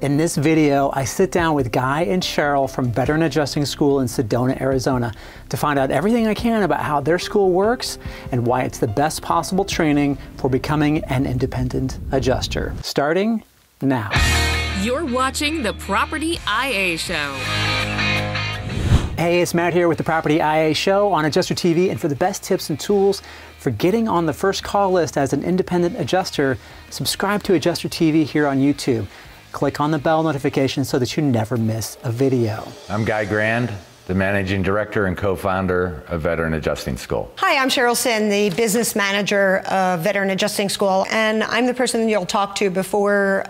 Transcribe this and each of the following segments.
In this video, I sit down with Guy and Cheryl from Veteran Adjusting School in Sedona, Arizona, to find out everything I can about how their school works and why it's the best possible training for becoming an independent adjuster. Starting now. You're watching The Property IA Show. Hey, it's Matt here with The Property IA Show on Adjuster TV, and for the best tips and tools for getting on the first call list as an independent adjuster, subscribe to Adjuster TV here on YouTube. Click on the bell notification so that you never miss a video. I'm Guy Grand, the Managing Director and Co-Founder of Veteran Adjusting School. Hi, I'm Sherylson, the Business Manager of Veteran Adjusting School, and I'm the person you'll talk to before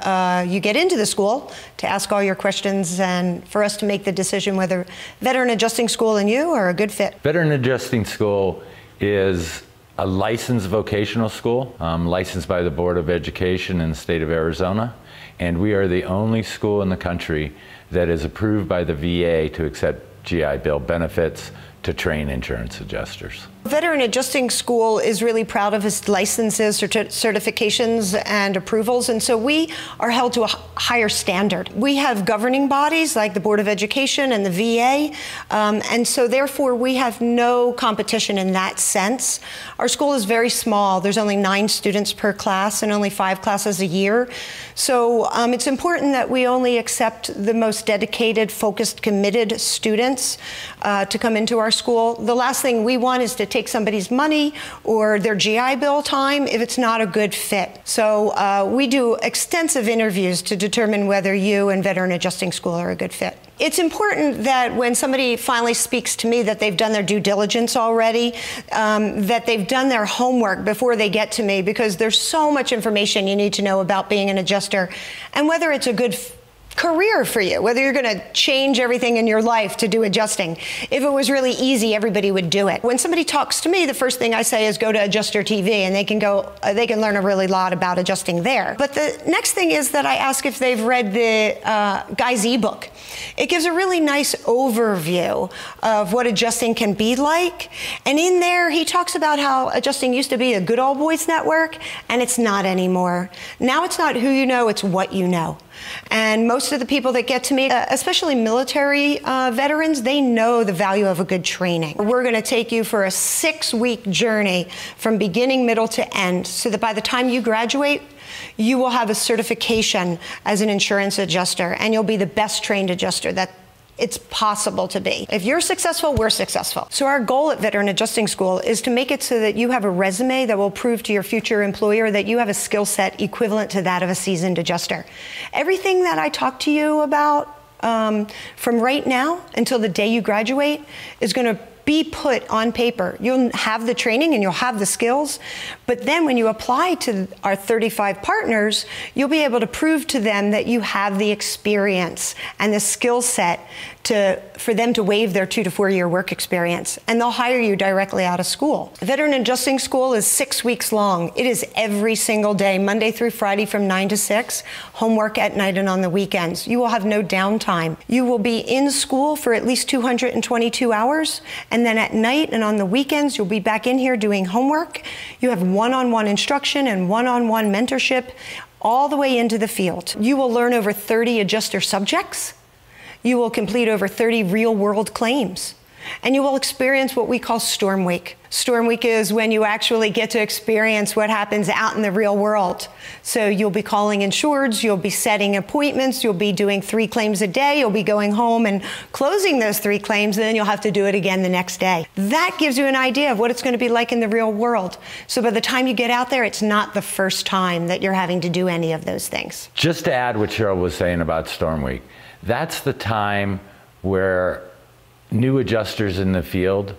you get into the school to ask all your questions and for us to make the decision whether Veteran Adjusting School and you are a good fit. Veteran Adjusting School is a licensed vocational school, licensed by the Board of Education in the state of Arizona. And we are the only school in the country that is approved by the VA to accept GI Bill benefits to train insurance adjusters. Veteran Adjusting School is really proud of its licenses, certifications, and approvals, and so we are held to a higher standard. We have governing bodies like the Board of Education and the VA, and so therefore we have no competition in that sense. Our school is very small. There's only 9 students per class and only 5 classes a year, so it's important that we only accept the most dedicated, focused, committed students to come into our school. The last thing we want is to take somebody's money or their GI Bill time if it's not a good fit. So we do extensive interviews to determine whether you and Veteran Adjusting School are a good fit. It's important that when somebody finally speaks to me that they've done their due diligence already, that they've done their homework before they get to me, because there's so much information you need to know about being an adjuster and whether it's a good career for you, whether you're going to change everything in your life to do adjusting. If it was really easy, everybody would do it. When somebody talks to me, the first thing I say is go to Adjuster TV, and they can go, they can learn a really lot about adjusting there. But the next thing is that I ask if they've read the Guy's ebook. It gives a really nice overview of what adjusting can be like, and in there he talks about how adjusting used to be a good old boys network, and it's not anymore. Now it's not who you know, it's what you know. And most of the people that get to me, especially military veterans, they know the value of a good training. We're going to take you for a 6-week journey from beginning, middle to end, so that by the time you graduate, you will have a certification as an insurance adjuster, and you'll be the best trained adjuster that it's possible to be. If you're successful, we're successful. So our goal at Veteran Adjusting School is to make it so that you have a resume that will prove to your future employer that you have a skill set equivalent to that of a seasoned adjuster. Everything that I talk to you about from right now until the day you graduate is going to be put on paper. You'll have the training and you'll have the skills, but then when you apply to our 35 partners, you'll be able to prove to them that you have the experience and the skill set for them to waive their 2- to 4-year work experience, and they'll hire you directly out of school. Veteran Adjusting School is 6 weeks long. It is every single day, Monday through Friday from 9 to 6, homework at night and on the weekends. You will have no downtime. You will be in school for at least 222 hours, and then at night and on the weekends, you'll be back in here doing homework. You have one-on-one instruction and one-on-one mentorship all the way into the field. You will learn over 30 adjuster subjects. You will complete over 30 real-world claims. And you will experience what we call storm week. Storm week is when you actually get to experience what happens out in the real world. So you'll be calling insureds, you'll be setting appointments, you'll be doing 3 claims a day, you'll be going home and closing those 3 claims, and then you'll have to do it again the next day. That gives you an idea of what it's going to be like in the real world. So by the time you get out there, it's not the first time that you're having to do any of those things. Just to add what Cheryl was saying about storm week, that's the time where new adjusters in the field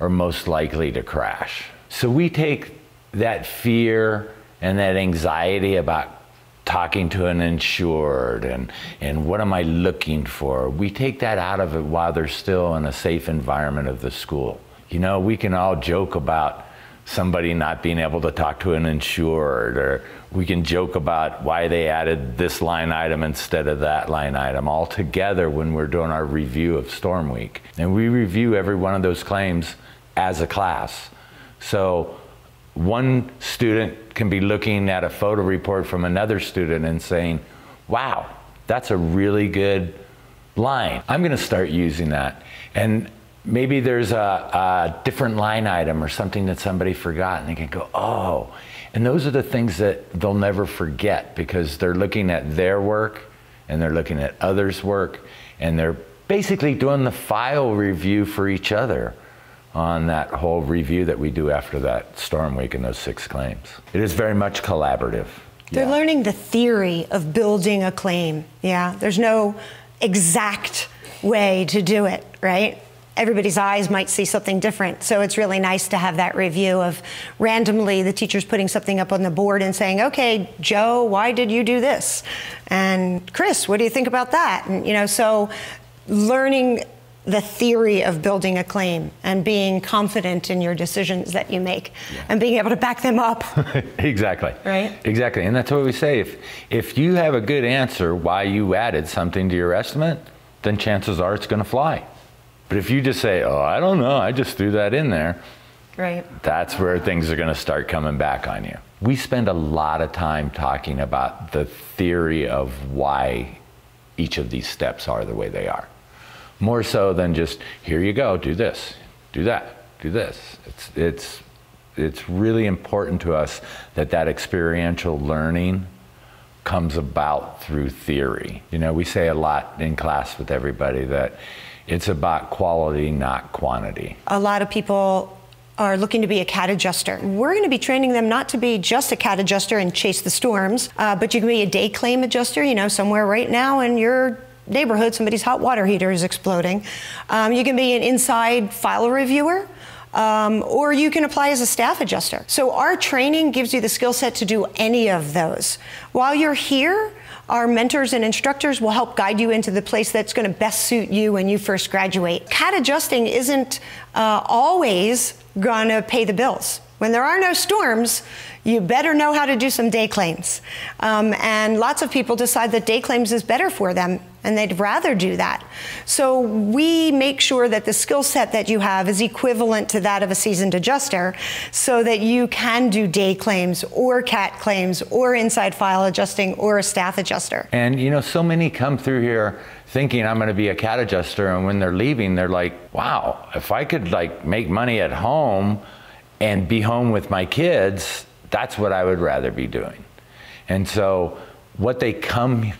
are most likely to crash. So we take that fear and that anxiety about talking to an insured and what am I looking for, we take that out of it while they're still in a safe environment of the school. You know, we can all joke about somebody not being able to talk to an insured, or we can joke about why they added this line item instead of that line item, all together when we're doing our review of Storm Week. And we review every one of those claims as a class. So one student can be looking at a photo report from another student and saying, wow, That's a really good line. I'm gonna start using that. And maybe there's a different line item or something that somebody forgot, and they can go, oh. And those are the things that they'll never forget, because they're looking at their work and they're looking at others' work, and they're basically doing the file review for each other on that whole review that we do after that storm week and those 6 claims. It is very much collaborative. They're learning the theory of building a claim. Yeah, there's no exact way to do it, right? Everybody's eyes might see something different. So it's really nice to have that review of randomly the teacher's putting something up on the board and saying, okay, Joe, why did you do this? And Chris, what do you think about that? And, you know, so learning the theory of building a claim and being confident in your decisions that you make and being able to back them up. Exactly. Right? Exactly. And that's what we say. If you have a good answer why you added something to your estimate, then chances are it's going to fly. But if you just say, oh, I don't know, I just threw that in there, right? That's where things are going to start coming back on you. We spend a lot of time talking about the theory of why each of these steps are the way they are. More so than just, here you go, do this, do that, do this. It's really important to us that that experiential learning comes about through theory. You know, we say a lot in class with everybody that it's about quality, not quantity. A lot of people are looking to be a cat adjuster. We're going to be training them not to be just a cat adjuster and chase the storms, but you can be a day claim adjuster, you know, somewhere right now in your neighborhood, somebody's hot water heater is exploding. You can be an inside file reviewer, or you can apply as a staff adjuster. So our training gives you the skill set to do any of those. While you're here, our mentors and instructors will help guide you into the place that's going to best suit you when you first graduate. Cat adjusting isn't always going to pay the bills. When there are no storms, you better know how to do some day claims. And lots of people decide that day claims is better for them, and they'd rather do that. So we make sure that the skill set that you have is equivalent to that of a seasoned adjuster, so that you can do day claims or cat claims or inside file adjusting or a staff adjuster. And you know, so many come through here thinking I'm going to be a cat adjuster, and when they're leaving, they're like, wow, if I could like make money at home and be home with my kids, that's what I would rather be doing. And so what they come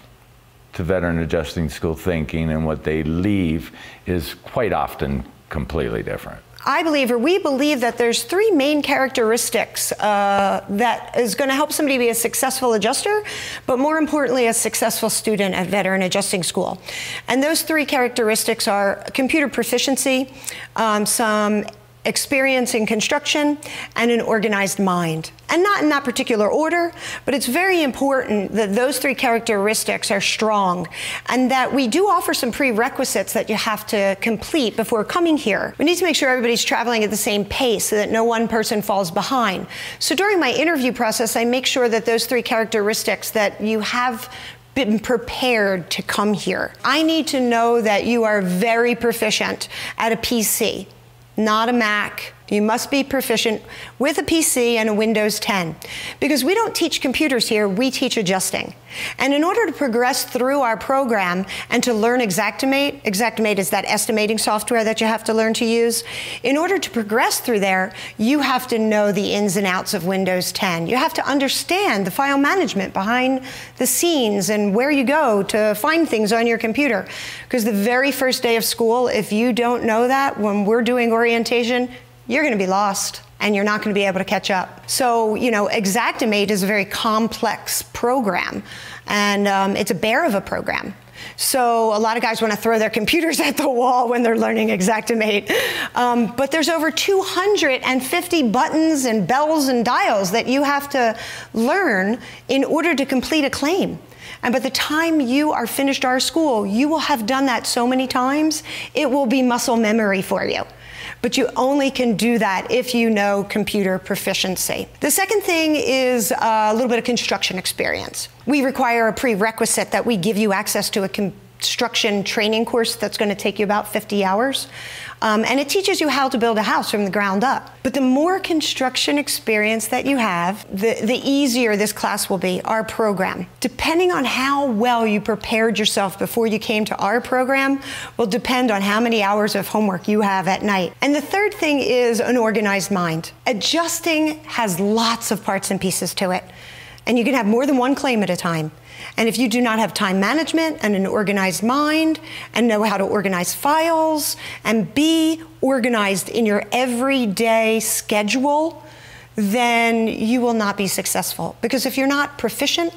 to Veteran Adjusting School thinking and what they leave is quite often completely different. I believe, or we believe, that there's 3 main characteristics that is going to help somebody be a successful adjuster, but more importantly, a successful student at Veteran Adjusting School. And those 3 characteristics are computer proficiency, some experience in construction, and an organized mind. And not in that particular order, but it's very important that those 3 characteristics are strong, and that we do offer some prerequisites that you have to complete before coming here. We need to make sure everybody's traveling at the same pace so that no one person falls behind. So during my interview process, I make sure that those 3 characteristics, that you have been prepared to come here. I need to know that you are very proficient at a PC. Not a Mac. You must be proficient with a PC and a Windows 10. Because we don't teach computers here, we teach adjusting. And in order to progress through our program and to learn Xactimate — Xactimate is that estimating software that you have to learn to use — in order to progress through there, you have to know the ins and outs of Windows 10. You have to understand the file management behind the scenes and where you go to find things on your computer. Because the very first day of school, if you don't know that when we're doing orientation, you're going to be lost, and you're not going to be able to catch up. So, you know, Xactimate is a very complex program, and it's a bear of a program. So a lot of guys want to throw their computers at the wall when they're learning Xactimate. But there's over 250 buttons and bells and dials that you have to learn in order to complete a claim. And by the time you are finished our school, you will have done that so many times, it will be muscle memory for you. But you only can do that if you know computer proficiency. The second thing is a little bit of construction experience. We require a prerequisite that we give you access to a construction training course that's going to take you about 50 hours. And it teaches you how to build a house from the ground up. But the more construction experience that you have, the easier this class will be, our program. Depending on how well you prepared yourself before you came to our program will depend on how many hours of homework you have at night. And the third thing is an organized mind. Adjusting has lots of parts and pieces to it. And you can have more than one claim at a time. And if you do not have time management and an organized mind and know how to organize files and be organized in your everyday schedule, then you will not be successful. Because if you're not proficient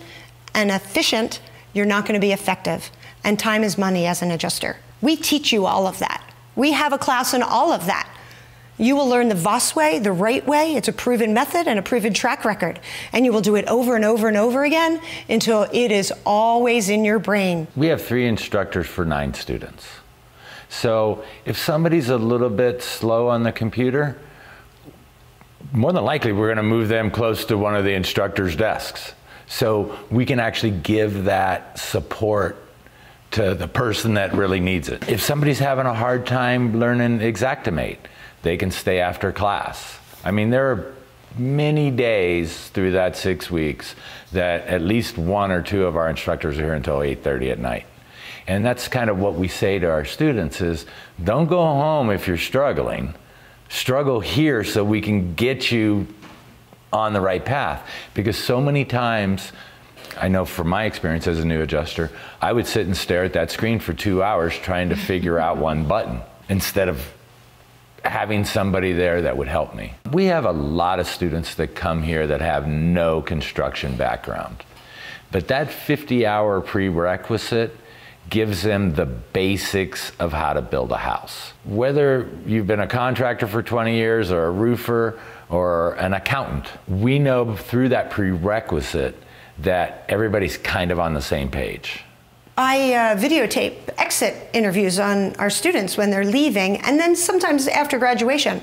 and efficient, you're not going to be effective. And time is money as an adjuster. We teach you all of that. We have a class on all of that. You will learn the VAS way, the right way. It's a proven method and a proven track record. And you will do it over and over and over again until it is always in your brain. We have 3 instructors for 9 students. So if somebody's a little bit slow on the computer, more than likely we're going to move them close to one of the instructors' desks. So we can actually give that support to the person that really needs it. If somebody's having a hard time learning Xactimate, they can stay after class. I mean, there are many days through that 6 weeks that at least 1 or 2 of our instructors are here until 8:30 at night. And that's kind of what we say to our students is, don't go home if you're struggling. Struggle here so we can get you on the right path. Because so many times, I know from my experience as a new adjuster, I would sit and stare at that screen for 2 hours trying to figure out one button instead of having somebody there that would help me. We have a lot of students that come here that have no construction background, but that 50-hour prerequisite gives them the basics of how to build a house. Whether you've been a contractor for 20 years or a roofer or an accountant, we know through that prerequisite that everybody's kind of on the same page. I videotape exit interviews on our students when they're leaving and then sometimes after graduation.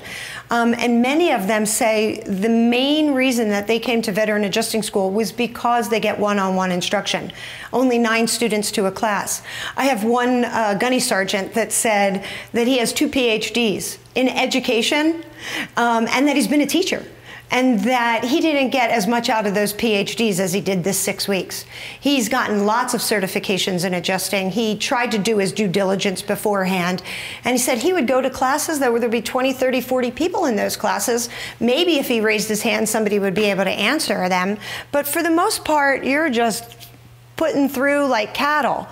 And many of them say the main reason that they came to Veteran Adjusting School was because they get one-on-one instruction. Only 9 students to a class. I have one gunny sergeant that said that he has 2 PhDs in education and that he's been a teacher. And that he didn't get as much out of those PhDs as he did this 6 weeks. He's gotten lots of certifications in adjusting. He tried to do his due diligence beforehand. And he said he would go to classes that there'd be 20, 30, 40 people in those classes. Maybe if he raised his hand, somebody would be able to answer them. But for the most part, you're just putting through like cattle.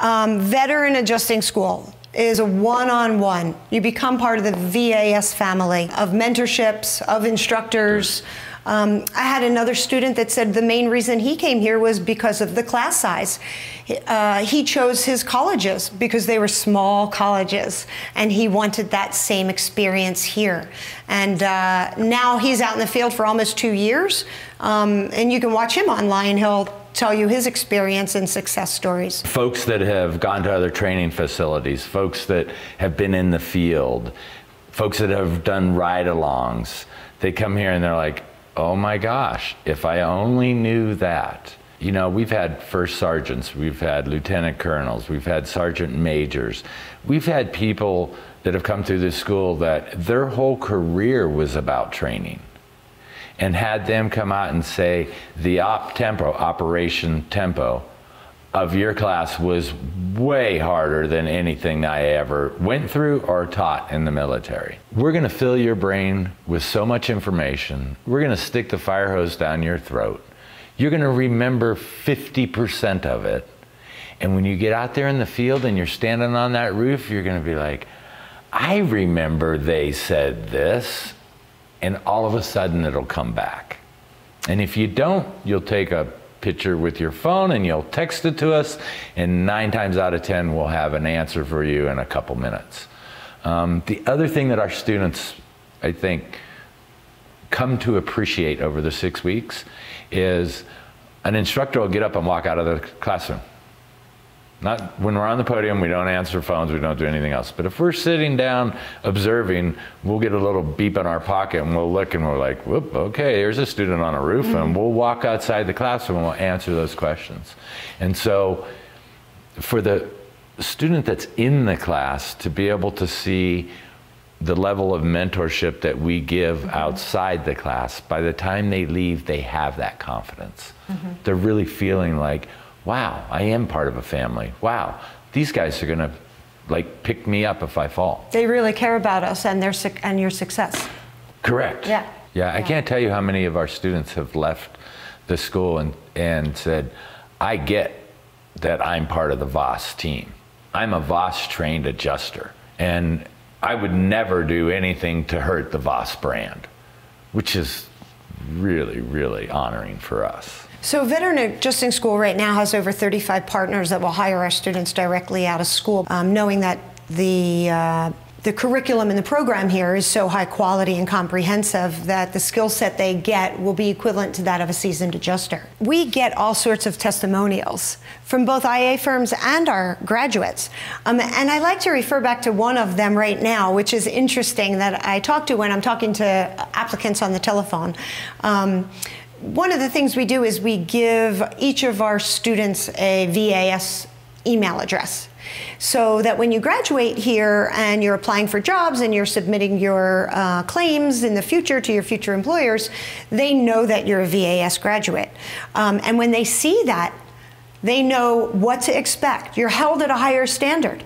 Veteran Adjusting School is a one-on-one. You become part of the VAS family of mentorships, of instructors. I had another student that said the main reason he came here was because of the class size. He chose his colleges because they were small colleges and he wanted that same experience here. And now he's out in the field for almost 2 years and you can watch him on Lion Hill tell you his experience and success stories. Folks that have gone to other training facilities, folks that have been in the field, folks that have done ride-alongs, they come here and they're like, oh my gosh, if I only knew that. You know, we've had first sergeants, we've had lieutenant colonels, we've had sergeant majors. We've had people that have come through this school that their whole career was about training. And had them come out and say the operation tempo of your class was way harder than anything I ever went through or taught in the military. We're gonna fill your brain with so much information. We're gonna stick the fire hose down your throat. You're gonna remember 50% of it. And when you get out there in the field and you're standing on that roof, you're gonna be like, I remember they said this. And all of a sudden it'll come back. And if you don't, you'll take a picture with your phone and you'll text it to us, and 9 times out of 10 we'll have an answer for you in a couple minutes. The other thing that our students, I think, come to appreciate over the 6 weeks is an instructor will get up and walk out of the classroom. Not when we're on the podium, we don't answer phones, we don't do anything else. But if we're sitting down observing, we'll get a little beep in our pocket and we'll look and we're like, whoop, okay, here's a student on a roof, and we'll walk outside the classroom and we'll answer those questions. And so for the the student that's in the class to be able to see the level of mentorship that we give outside the class. By the time they leave, they have that confidence. They're really feeling like, wow, I am part of a family. Wow, these guys are gonna like pick me up if I fall. They really care about us and their and your success. Correct. Yeah. Yeah, I can't tell you how many of our students have left the school and said, I get that I'm part of the VAS team. I'm a VAS trained adjuster and I would never do anything to hurt the VAS brand, which is really, really honoring for us. So Veteran Adjusting School right now has over 35 partners that will hire our students directly out of school, knowing that the curriculum in the program here is so high quality and comprehensive that the skill set they get will be equivalent to that of a seasoned adjuster. We get all sorts of testimonials from both IA firms and our graduates. And I like to refer back to one of them right now, which is interesting that I talk to when I'm talking to applicants on the telephone. One of the things we do is we give each of our students a VAS email address, so that when you graduate here and you're applying for jobs and you're submitting your claims in the future to your future employers, they know that you're a VAS graduate. And when they see that, they know what to expect. You're held at a higher standard,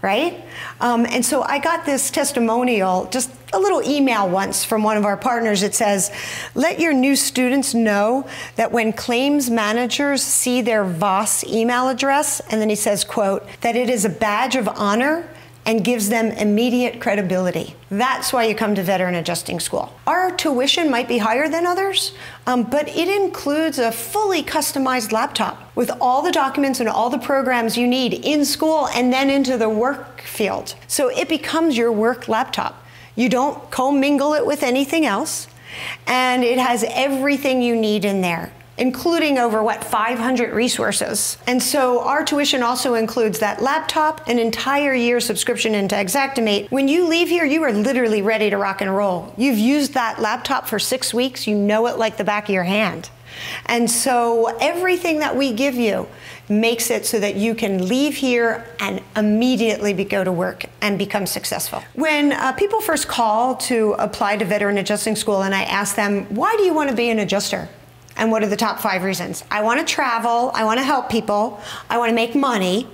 right? And so I got this testimonial, just a little email once from one of our partners. It says, let your new students know that when claims managers see their VAS email address, and then he says, quote, that it is a badge of honor and gives them immediate credibility. That's why you come to Veteran Adjusting School. Our tuition might be higher than others, but it includes a fully customized laptop with all the documents and all the programs you need in school and then into the work field. So it becomes your work laptop. You don't commingle it with anything else, and it has everything you need in there, including over, what, 500 resources. And so our tuition also includes that laptop, an entire year subscription into Xactimate. When you leave here, you are literally ready to rock and roll. You've used that laptop for 6 weeks. You know it like the back of your hand. And so everything that we give you makes it so that you can leave here and immediately go to work and become successful. When people first call to apply to Veteran Adjusting School and I ask them, why do you want to be an adjuster? And what are the top 5 reasons? I want to travel. I want to help people. I want to make money.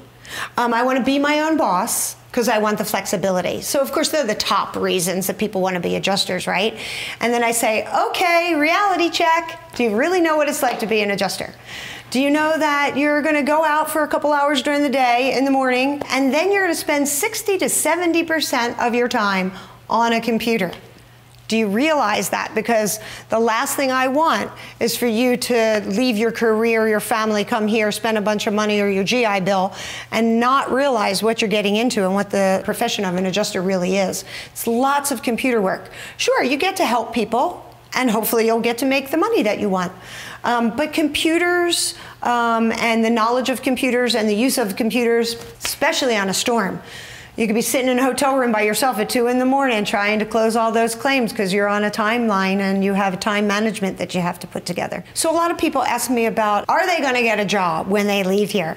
I want to be my own boss, because I want the flexibility. So of course, they're the top reasons that people want to be adjusters, right? And then I say, okay, reality check. Do you really know what it's like to be an adjuster? Do you know that you're going to go out for a couple hours during the day in the morning, and then you're going to spend 60 to 70% of your time on a computer? Do you realize that? Because the last thing I want is for you to leave your career, your family, come here, spend a bunch of money or your GI Bill, and not realize what you're getting into and what the profession of an adjuster really is. It's lots of computer work. Sure, you get to help people, and hopefully you'll get to make the money that you want. But computers and the knowledge of computers and the use of computers, especially on a storm, you could be sitting in a hotel room by yourself at 2 in the morning trying to close all those claims because you're on a timeline and you have time management that you have to put together. So a lot of people ask me about, are they going to get a job when they leave here?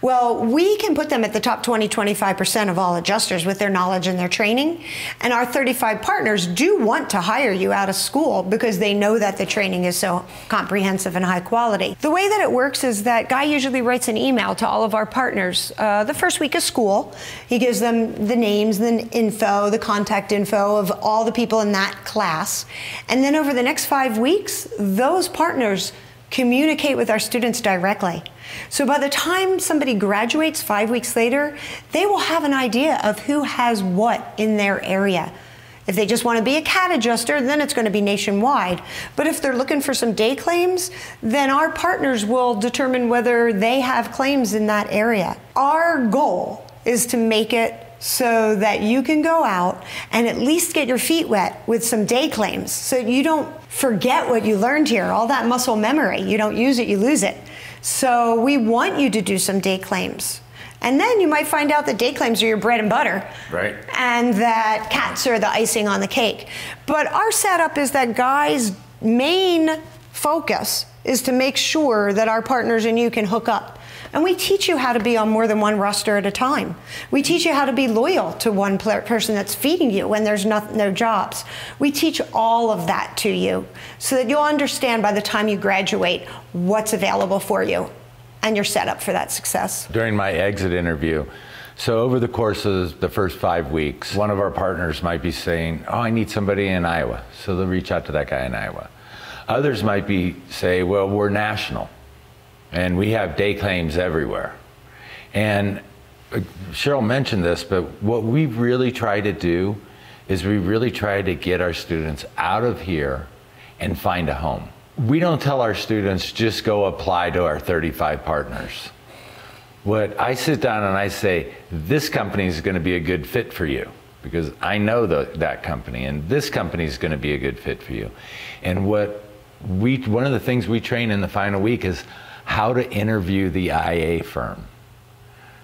Well, we can put them at the top 20, 25% of all adjusters with their knowledge and their training. And our 35 partners do want to hire you out of school because they know that the training is so comprehensive and high quality. The way that it works is that Guy usually writes an email to all of our partners the first week of school. He gives them the names, the info, the contact info of all the people in that class. And then over the next 5 weeks, those partners communicate with our students directly. So by the time somebody graduates 5 weeks later, they will have an idea of who has what in their area. If they just want to be a CAT adjuster, then it's going to be nationwide. But if they're looking for some day claims, then our partners will determine whether they have claims in that area. Our goal is to make it so that you can go out and at least get your feet wet with some day claims so you don't forget what you learned here, all that muscle memory. You don't use it, you lose it. So we want you to do some day claims. And then you might find out that day claims are your bread and butter. Right. And that CATs are the icing on the cake. But our setup is that Guy's main focus is to make sure that our partners and you can hook up. And we teach you how to be on more than one roster at a time. We teach you how to be loyal to one person that's feeding you when there's no jobs. We teach all of that to you so that you'll understand by the time you graduate what's available for you, and you're set up for that success. During my exit interview, so over the course of the first 5 weeks, one of our partners might be saying, oh, I need somebody in Iowa. So they'll reach out to that guy in Iowa. Others might be say, well, we're national. And we have day claims everywhere. And Cheryl mentioned this, but what we really try to do is we really try to get our students out of here and find a home. We don't tell our students just go apply to our 35 partners. What I sit down and I say, this company is going to be a good fit for you, because I know that company, and this company is going to be a good fit for you. And one of the things we train in the final week is how to interview the IA firm.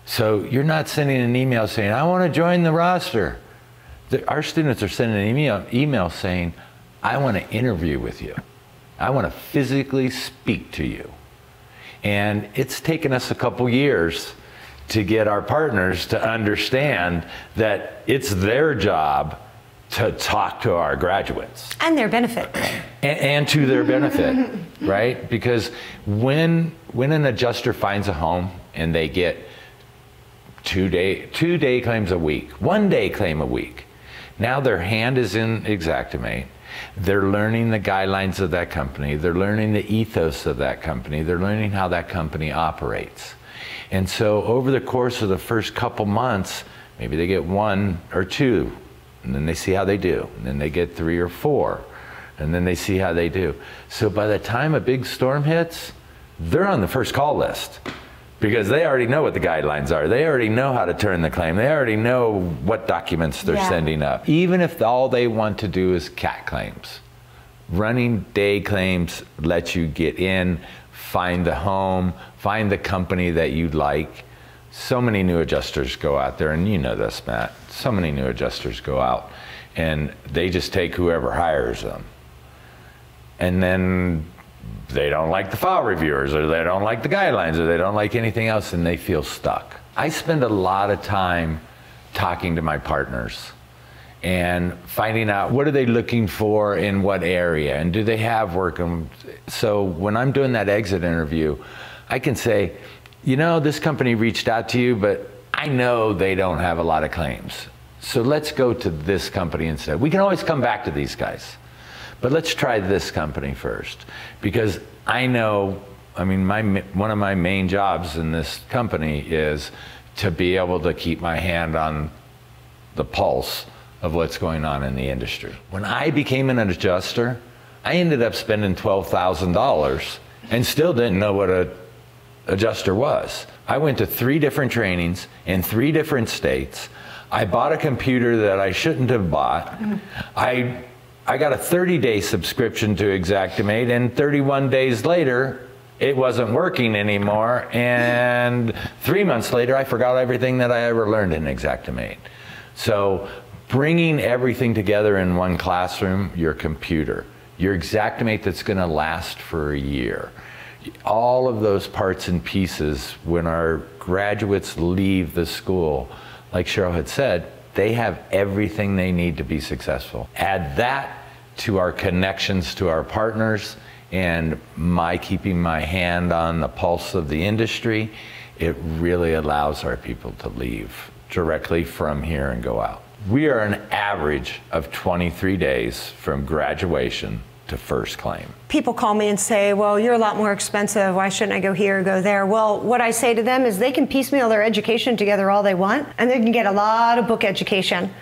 So you're not sending an email saying, I want to join the roster. Our students are sending an email saying, I want to interview with you. I want to physically speak to you. And it's taken us a couple years to get our partners to understand that it's their job to talk to our graduates. And their benefit. And to their benefit, right? Because when an adjuster finds a home and they get two day claims a week, 1 day claim a week, now their hand is in Xactimate. They're learning the guidelines of that company. They're learning the ethos of that company. They're learning how that company operates. And so over the course of the first couple months, maybe they get 1 or 2, and then they see how they do, and then they get 3 or 4, and then they see how they do. So by the time a big storm hits, they're on the first call list, because they already know what the guidelines are. They already know how to turn the claim. They already know what documents they're sending up. Even if all they want to do is cat claims, running day claims lets you get in, find the home, find the company that you like. So many new adjusters go out there, and you know this, Matt, so many new adjusters go out and they just take whoever hires them. And then they don't like the file reviewers, or they don't like the guidelines, or they don't like anything else, and they feel stuck. I spend a lot of time talking to my partners and finding out what are they looking for in what area, and do they have work. So when I'm doing that exit interview, I can say, you know, this company reached out to you, but I know they don't have a lot of claims. So let's go to this company instead. We can always come back to these guys, but let's try this company first. Because I know, I mean, one of my main jobs in this company is to be able to keep my hand on the pulse of what's going on in the industry. When I became an adjuster, I ended up spending $12,000 and still didn't know what a adjuster was. I went to 3 different trainings in 3 different states. I bought a computer that I shouldn't have bought. I got a 30-day subscription to Xactimate, and 31 days later, it wasn't working anymore, and 3 months later, I forgot everything that I ever learned in Xactimate. So bringing everything together in one classroom, your computer, your Xactimate that's going to last for a year, all of those parts and pieces, when our graduates leave the school, like Cheryl had said, they have everything they need to be successful. Add that to our connections to our partners and my keeping my hand on the pulse of the industry, it really allows our people to leave directly from here and go out. We are an average of 23 days from graduation to first claim. People call me and say, well, you're a lot more expensive. Why shouldn't I go here or go there? Well, what I say to them is they can piecemeal their education together all they want, and they can get a lot of book education.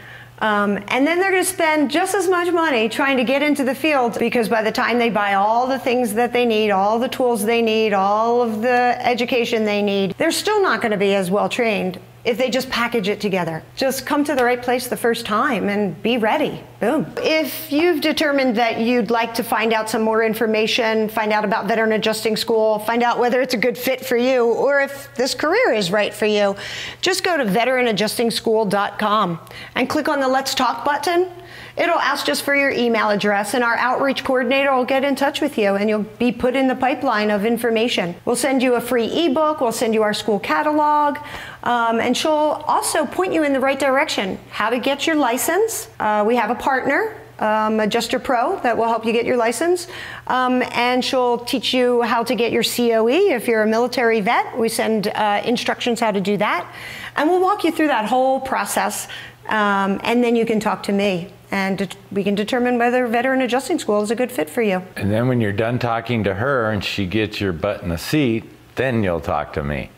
And then they're going to spend just as much money trying to get into the field, because by the time they buy all the things that they need, all the tools they need, all of the education they need, they're still not going to be as well trained if they just package it together. Just come to the right place the first time and be ready. Boom. If you've determined that you'd like to find out some more information, find out about Veteran Adjusting School, find out whether it's a good fit for you or if this career is right for you, just go to veteranadjustingschool.com and click on the Let's Talk button. It'll ask just for your email address, and our outreach coordinator will get in touch with you, and you'll be put in the pipeline of information. We'll send you a free ebook, we'll send you our school catalog, and she'll also point you in the right direction, how to get your license. We have a partner, AdjusterPro, that will help you get your license, and she'll teach you how to get your COE. If you're a military vet, we send instructions how to do that, and we'll walk you through that whole process, and then you can talk to me, and we can determine whether Veteran Adjusting School is a good fit for you. And then when you're done talking to her and she gets your butt in the seat, then you'll talk to me.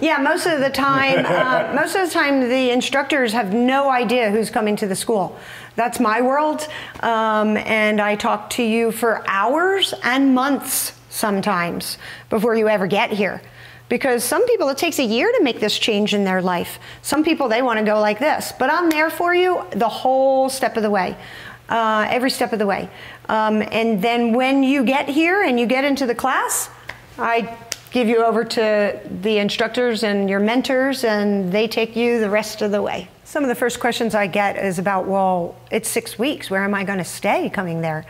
Yeah, most of the time, the instructors have no idea who's coming to the school. That's my world, and I talk to you for hours and months sometimes before you ever get here. Because some people, it takes a year to make this change in their life. Some people, they want to go like this, but I'm there for you the whole step of the way, every step of the way. And then when you get here and you get into the class, I give you over to the instructors and your mentors, and they take you the rest of the way. Some of the first questions I get is about, well, it's 6 weeks, where am I going to stay coming there?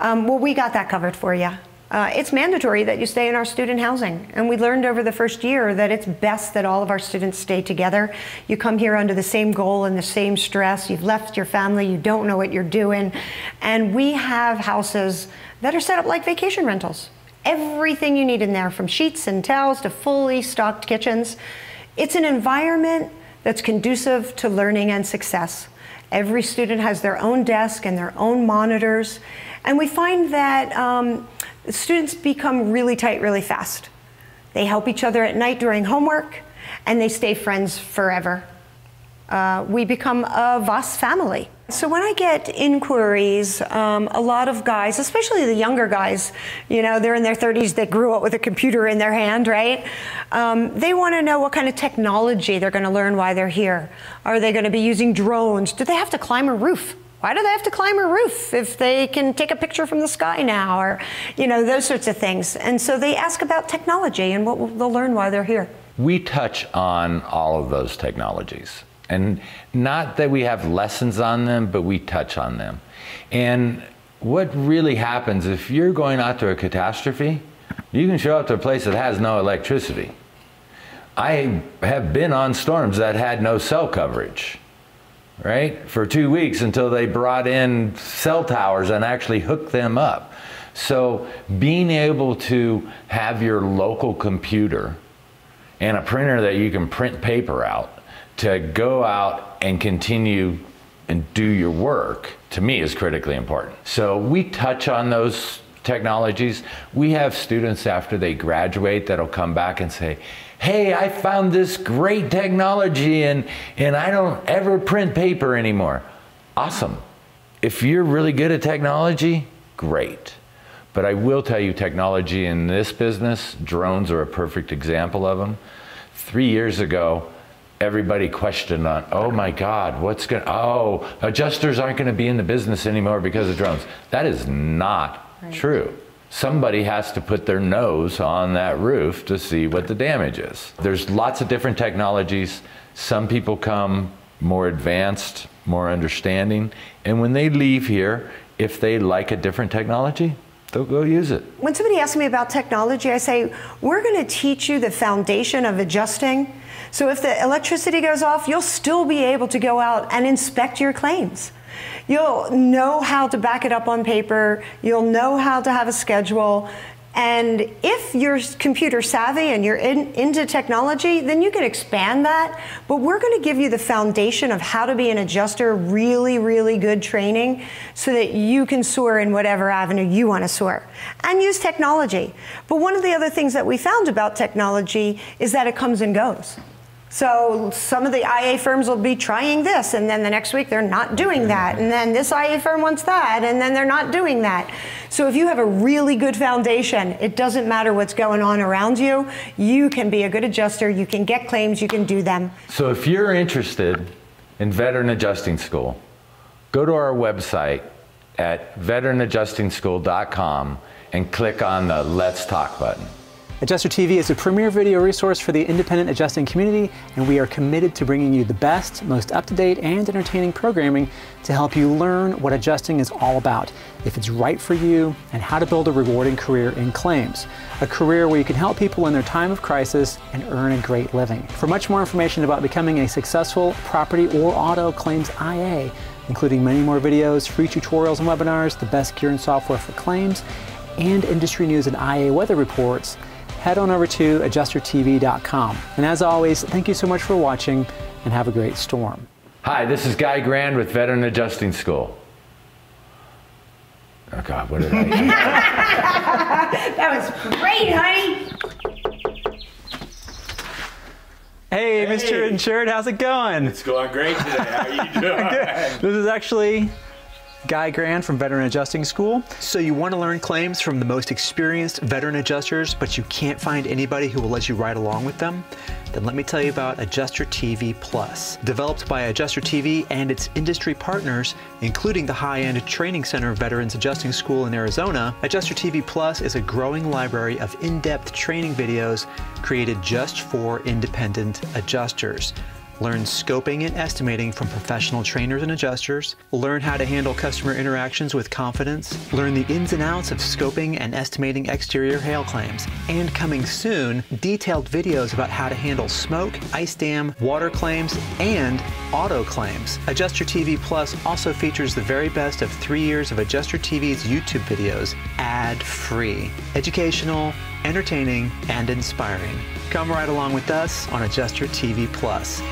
Well, we got that covered for you. It's mandatory that you stay in our student housing, and we learned over the first year that it's best that all of our students stay together. You come here under the same goal and the same stress. You've left your family, you don't know what you're doing, and we have houses that are set up like vacation rentals. Everything you need in there, from sheets and towels to fully stocked kitchens. It's an environment that's conducive to learning and success. Every student has their own desk and their own monitors, and we find that students become really tight really fast. They help each other at night during homework, and they stay friends forever. We become a VAS family. So when I get inquiries, a lot of guys, especially the younger guys, you know, they're in their 30s, they grew up with a computer in their hand, right? They want to know what kind of technology they're going to learn while they're here. Are they going to be using drones? Do they have to climb a roof? Why do they have to climb a roof if they can take a picture from the sky now? Or, you know, those sorts of things. And so they ask about technology and what they'll learn while they're here. We touch on all of those technologies. And not that we have lessons on them, but we touch on them. And what really happens, if you're going out to a catastrophe, you can show up to a place that has no electricity. I have been on storms that had no cell coverage, right, for 2 weeks until they brought in cell towers and actually hooked them up. So being able to have your local computer and a printer that you can print paper out to go out and continue and do your work, to me, is critically important. So we touch on those technologies. We have students after they graduate that'll come back and say, hey, I found this great technology, and I don't ever print paper anymore. Awesome. If you're really good at technology, great. But I will tell you, technology in this business, drones are a perfect example of them. 3 years ago, everybody questioned on, oh my God, adjusters aren't going to be in the business anymore because of drones. That is not true. Somebody has to put their nose on that roof to see what the damage is. There's lots of different technologies. Some people come more advanced, more understanding. And when they leave here, if they like a different technology, they'll go use it. When somebody asks me about technology, I say, we're going to teach you the foundation of adjusting. So if the electricity goes off, you'll still be able to go out and inspect your claims. You'll know how to back it up on paper, you'll know how to have a schedule, and if you're computer savvy and you're into technology, then you can expand that, but we're going to give you the foundation of how to be an adjuster, really, really good training, so that you can soar in whatever avenue you want to soar, and use technology. But one of the other things that we found about technology is that it comes and goes. So some of the IA firms will be trying this, and then the next week they're not doing that, and then this IA firm wants that, and then they're not doing that. So if you have a really good foundation, it doesn't matter what's going on around you, you can be a good adjuster, you can get claims, you can do them. So if you're interested in Veteran Adjusting School, go to our website at veteranadjustingschool.com and click on the Let's Talk button. Adjuster TV is the premier video resource for the independent adjusting community, and we are committed to bringing you the best, most up-to-date, and entertaining programming to help you learn what adjusting is all about, if it's right for you, and how to build a rewarding career in claims, a career where you can help people in their time of crisis and earn a great living. For much more information about becoming a successful property or auto claims IA, including many more videos, free tutorials and webinars, the best gear and software for claims, and industry news and IA weather reports, head on over to AdjusterTV.com. And as always, thank you so much for watching, and have a great storm. Hi, this is Guy Grand with Veteran Adjusting School. Oh God, what did I do? That was great, honey. Hey, Mr. Insured, how's it going? It's going great today. How are you doing? Good. This is actually Guy Grand from Veteran Adjusting School. So you want to learn claims from the most experienced veteran adjusters, but you can't find anybody who will let you ride along with them? Then let me tell you about Adjuster TV Plus. Developed by Adjuster TV and its industry partners, including the high-end training center Veterans Adjusting School in Arizona, Adjuster TV Plus is a growing library of in-depth training videos created just for independent adjusters. Learn scoping and estimating from professional trainers and adjusters. Learn how to handle customer interactions with confidence. Learn the ins and outs of scoping and estimating exterior hail claims. And coming soon, detailed videos about how to handle smoke, ice dam, water claims, and auto claims. Adjuster TV Plus also features the very best of 3 years of Adjuster TV's YouTube videos, ad-free, educational, entertaining, and inspiring. Come right along with us on Adjuster TV Plus.